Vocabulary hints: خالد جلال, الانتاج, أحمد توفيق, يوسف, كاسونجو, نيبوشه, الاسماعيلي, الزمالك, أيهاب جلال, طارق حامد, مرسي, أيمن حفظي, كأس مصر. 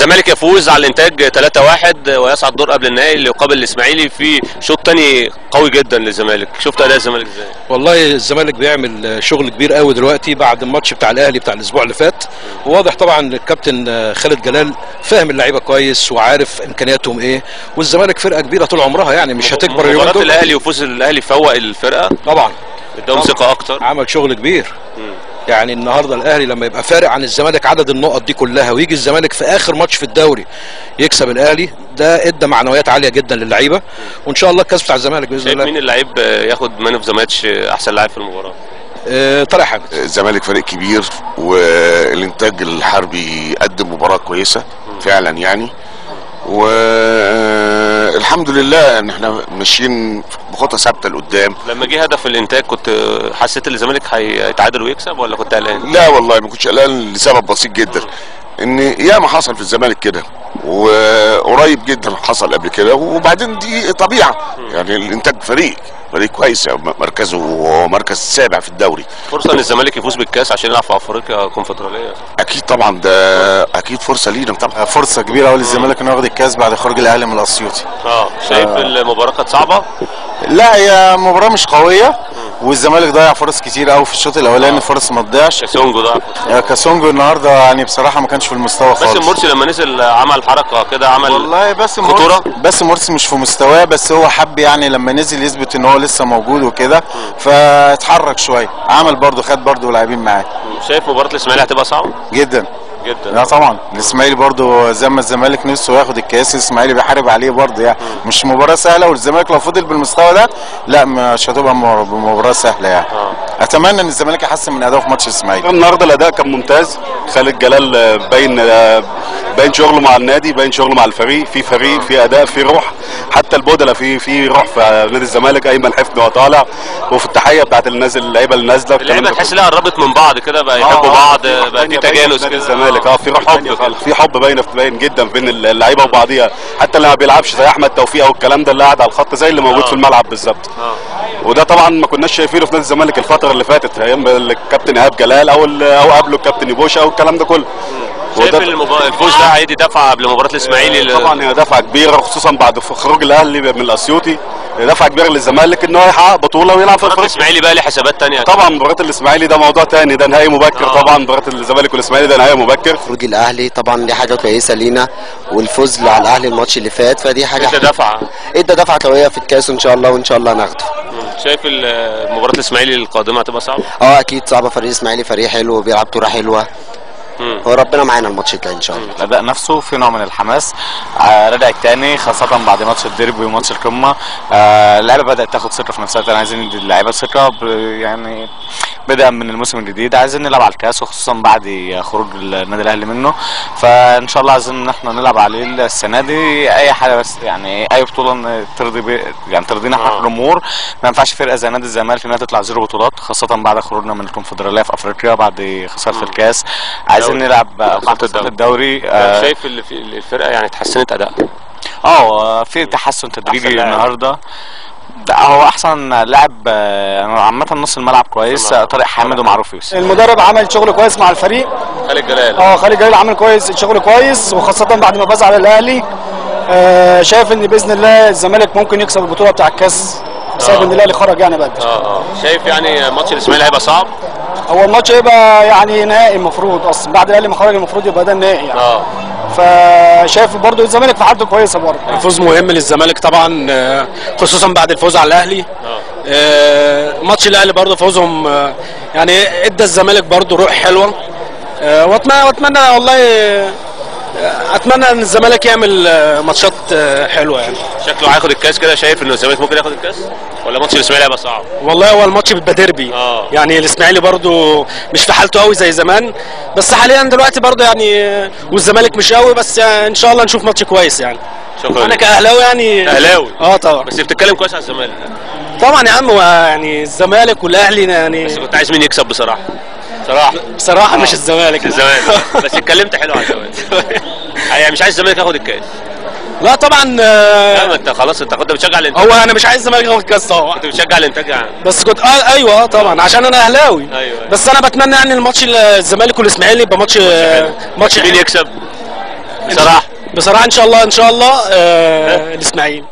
الزمالك يفوز على الانتاج 3-1 ويصعد دور قبل النهائي اللي يقابل الاسماعيلي في شوط ثاني قوي جدا للزمالك. شفت اداء الزمالك ازاي؟ والله الزمالك بيعمل شغل كبير قوي دلوقتي بعد الماتش بتاع الاهلي بتاع الاسبوع اللي فات، وواضح طبعا الكابتن خالد جلال فاهم اللعيبه كويس وعارف امكانياتهم ايه، والزمالك فرقه كبيره طول عمرها يعني مش هتكبر اليومين دول. مباراه الاهلي وفوز الاهلي فوق الفرقه طبعا، اداهم ثقه اكتر، عمل شغل كبير. يعني النهارده الاهلي لما يبقى فارق عن الزمالك عدد النقط دي كلها ويجي الزمالك في اخر ماتش في الدوري يكسب الاهلي، ده ادى معنويات عاليه جدا للعيبه، وان شاء الله الكاس بتاع الزمالك باذن الله. مين اللعيب ياخد مان اوف ذا ماتش، احسن لاعب في المباراه؟ طارق حامد. الزمالك فريق كبير والانتاج الحربي قدم مباراه كويسه فعلا يعني، والحمد لله ان احنا ماشيين بخطى ثابته لقدام. لما جه هدف الانتاج كنت حسيت ان الزمالك هيتعادل ويكسب ولا كنت قلقان؟ لا والله ما كنتش قلقان لسبب بسيط جدا، ان ياما حصل في الزمالك كده وقريب جدا حصل قبل كده، وبعدين دي طبيعه يعني الانتاج فريق كويس، مركزه هو مركز السابع في الدوري. فرصه ان الزمالك يفوز بالكاس عشان يلعب في افريقيا كونفدراليه؟ اكيد طبعا، ده اكيد فرصه لينا طبعا، فرصه كبيره قوي للزمالك انه ياخد الكاس بعد خروج الاهلي من الاسيوطي. شايف المباراه كانت صعبه؟ لا هي مباراه مش قويه، والزمالك ضيع فرص كتير قوي في الشوط الاولاني، فرص ما تضيعش. كاسونجو ضاع، كاسونجو النهارده يعني بصراحه ما كانش في المستوى خالص. بس مرسي لما نزل عمل حركه كده، عمل والله بس خطوره، بس مرسي مش في مستواه، بس هو حب يعني لما نزل يثبت ان هو لسه موجود وكده، فاتحرك شويه، عمل برده، خد برده لاعبين معاه. شايف مباراه الاسماعيلي هتبقى صعبه؟ جدا جدا. لا طبعا الاسماعيلي برده زي ما الزمالك نفسه ياخد الكاس، الاسماعيلي بيحارب عليه برده يعني، مش مباراه سهله، والزمالك لو فضل بالمستوى ده لا مش هتبقى مباراه سهله يعني. اتمنى ان الزمالك يحسن من اداؤه في ماتش الاسماعيلي. النهارده الاداء كان ممتاز، خالد جلال باين شغله مع النادي، باين شغله مع الفريق، في فريق، في اداء، في روح، حتى البودله في روح في نادي الزمالك. ايمن حفظي وهو طالع، وفي التحيه بتاعت النازل، اللعيبه اللي نازله، اللعيبه تحس انها قربت من بعض كده، بقى يحبوا بعض، بقى في تجانس كده. الزمالك في روح، حب باين جدا بين اللعيبه وبعضيها، حتى اللي ما بيلعبش زي احمد توفيق او الكلام ده، اللي قاعد على الخط زي اللي موجود في الملعب بالظبط. وده طبعا ما كناش شايفينه في نادي الزمالك الفتره اللي فاتت، ايام الكابتن ايهاب جلال او قبله الكابتن نيبوشه او الكلام ده كله. شايف الفوز ده عادي دفعه قبل مباراه الاسماعيلي؟ طبعا هي دفعه كبيره، خصوصا بعد خروج الاهلي من الاسيوطي، دفعه كبيره للزمالك ان هو يحقق بطوله ويلعب في افريقيا. الاسماعيلي بقى ليه حسابات ثانيه طبعا. مباراه الاسماعيلي ده موضوع ثاني، ده نهائي مبكر طبعا. مباراه الزمالك والاسماعيلي ده نهائي مبكر. خروج الاهلي طبعا دي حاجه كويسه لينا، والفوز على الاهلي الماتش اللي فات، فدي حاجه ادى دفعه قويه في الكاس ان شاء الله، وان شاء الله هناخده. شايف مباراه الاسماعيلي القادمه هتبقى صعبه؟ اكيد صعبه، فريق الاسماعيلي فريق حلو وبيلعب كوره حلوه، وربنا معانا الماتش الجاي ان شاء الله. الاداء نفسه في نوع من الحماس، رجع تاني خاصه بعد ماتش الديربي وماتش القمه، اللعيبه بدات تاخد ثقه في نفسها، عايزين ندي اللعيبه ثقه يعني، بدءا من الموسم الجديد عايزين نلعب على الكاس، وخصوصا بعد خروج النادي الاهلي منه، فان شاء الله عايزين ان احنا نلعب عليه السنه دي اي حاجه، بس يعني اي بطوله ترضي يعني ترضينا احنا الجمهور. ما ينفعش فرقه زي نادي الزمالك انها تطلع زيرو بطولات، خاصه بعد خروجنا من الكونفدراليه في افريقيا بعد خساره الكاس، عايزين نلعب خطة الدوري. شايف الفرقه يعني اتحسنت اداء؟ في تحسن تدريجي النهارده. هو احسن لاعب عامه نص الملعب كويس، طارق حامد ومعروف يوسف. المدرب عمل شغل كويس مع الفريق، خالد جلال خالد جلال عمل كويس شغل كويس، وخاصه بعد ما فاز على الاهلي. شايف ان باذن الله الزمالك ممكن يكسب البطوله بتاع الكاس بسبب ان الاهلي خرج يعني بدري. شايف يعني ماتش الاسماعيلي هيبقى صعب؟ هو الماتش هيبقى يعني نهائي المفروض، اصلا بعد الاهلي ما خرج المفروض يبقى ده النهائي يعني. فشايف برضه الزمالك في حالته كويسه برضه. الفوز مهم للزمالك طبعا، خصوصا بعد الفوز على الاهلي. ماتش الاهلي برضه فوزهم يعني ادى الزمالك برضه روح حلوه، واتمنى والله اتمنى ان الزمالك يعمل ماتشات حلوه يعني. شكله هياخد الكاس كده، شايف ان الزمالك ممكن ياخد الكاس ولا ماتش الاسماعيلي هيبقى صعب؟ والله هو الماتش بيبقى ديربي يعني، الاسماعيلي برده مش في حالته قوي زي زمان، بس حاليا دلوقتي برده يعني، والزمالك مش قوي، بس يعني ان شاء الله نشوف ماتش كويس يعني. شكرا. انا كاهلاوي يعني، اهلاوي طبعا، بس بتتكلم كويس على الزمالك طبعا يا عم، يعني الزمالك والاهلي يعني، بس كنت عايز مين يكسب بصراحه مش الزمالك. بس اتكلمت حلو على الزمالك يعني، مش عايز الزمالك ياخد الكاس. لا طبعا، لا ما انت خلاص، انت كنت بتشجع الانتاج. هو انا مش عايز الزمالك ياخد الكاس طبعا، كنت بتشجع الانتاج يعني. بس كنت ايوه طبعا، عشان انا اهلاوي. أيوة. بس انا بتمنى يعني الماتش الزمالك والاسماعيلي يبقى ماتش مين يكسب؟ بصراحه ان شاء الله الاسماعيلي.